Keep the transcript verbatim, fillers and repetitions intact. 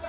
ベ